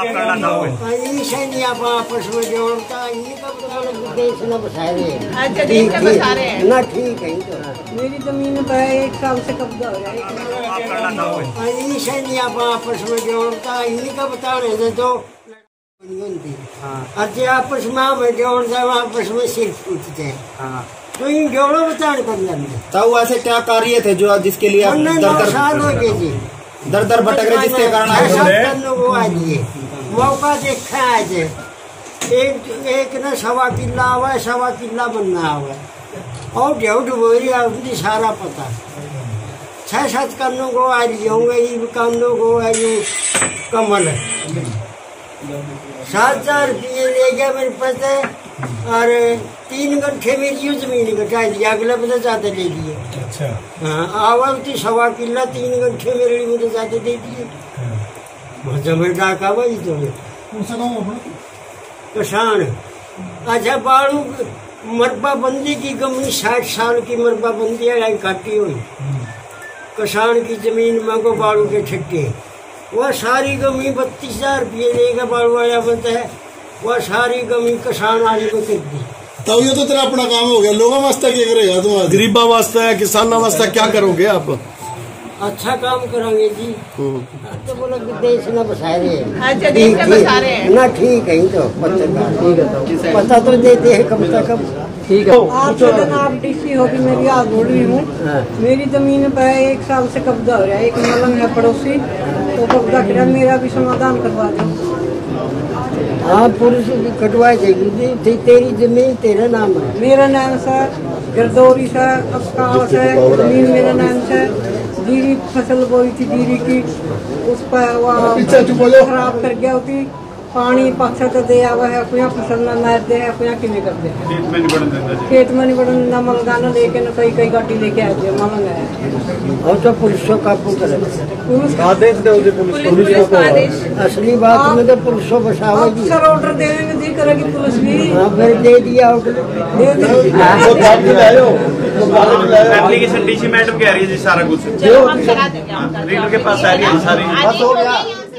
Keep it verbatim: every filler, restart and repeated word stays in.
आप करना चाहोगे? ना ठीक है, मेरी जमीन पर एक साल से कब्जा हो गया, आप करना चाहोगे? आप आपस में जोड़ता इन्हीं का बता रहे तो अच्छे आपस में आप जोड़ता आपस में सिर्फ पूछते हैं तो इन जोड़ो बताने के अंदर ऐसे क्या कार्य थे जो जिसके लिए साल हो गए जी दर दर भटक रहे जिसके कारण वो आज ये मौका देखा आज एक एक न सवा किला हुआ सवा किला बनना हुआ और डेढ़ बोरी आपकी सारा पता छह सात कानों को आज होंगे कानों को आज कमल सात हजार रुपये ले गया मेरे पास और तीन घंटे में लियो जमीन घटा दिया अगला बता ज्यादा ले लिए। अच्छा हाँ आवाज थी सवा किला तीन घंटे मेरे लिए मुझे ज्यादा दे दिए जमीन डाक आवाज तो किसान। अच्छा बाड़ू मरबा बंदी की कमी साठ साल की मरबा बंदी है काटी हुई किसान की जमीन मांगो बाड़ू के ठट्टे वह सारी कमी बत्तीस हजार रुपये देगा बाड़ू वाला बनता है वह सारी कमी किसान आने को कर दी तो ये तो तेरा अपना काम हो गया। लोगों वास्ते क्या करेगा तुम? गरीबा वास्ते है किसान वास्ते क्या करोगे आप? अच्छा काम करेंगे जी तो बोला देश ना बसा रहे हैं ना ठीक है तो पता तो देते हैं कम से कम ठीक है। आप डी सी हो कि मेरी आज बोल रही हूँ मेरी जमीन पर एक साल से कब्जा हो रहा है एक मलम है पड़ोसी तो कब्जा किया मेरा भी समाधान करवा दो। आप पुरुष कटवाए थे तेरी जमीन तेरा नाम है मेरा नाम सर गरदौरी सर जमीन मेरा नाम सर जीरी फसल बोई थी जीरी की उस पर खराब कर गया होती पानी पाछा तो दे आवा है अपने फसल ना मार दे अपने कि नहीं करते खेत में नहीं बड़न ना मलगाना लेके ना कई कई गाटी लेके आ गए मांगा है और तो पुरुषों का पुत्र पुरुष आदेश दे पुलिस को असली बात में तो पुरुषों बसाओ सर ऑर्डर देने में जी करेगी पुलिस भी फिर दे दिया ऑर्डर दे दिया एप्लीकेशन डीसी मैडम के आ रही है जी सारा कुछ रीलर के पास आ रही है सारी बात हो गया।